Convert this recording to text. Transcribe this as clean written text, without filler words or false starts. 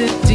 sit